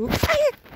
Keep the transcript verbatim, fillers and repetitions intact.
Oops.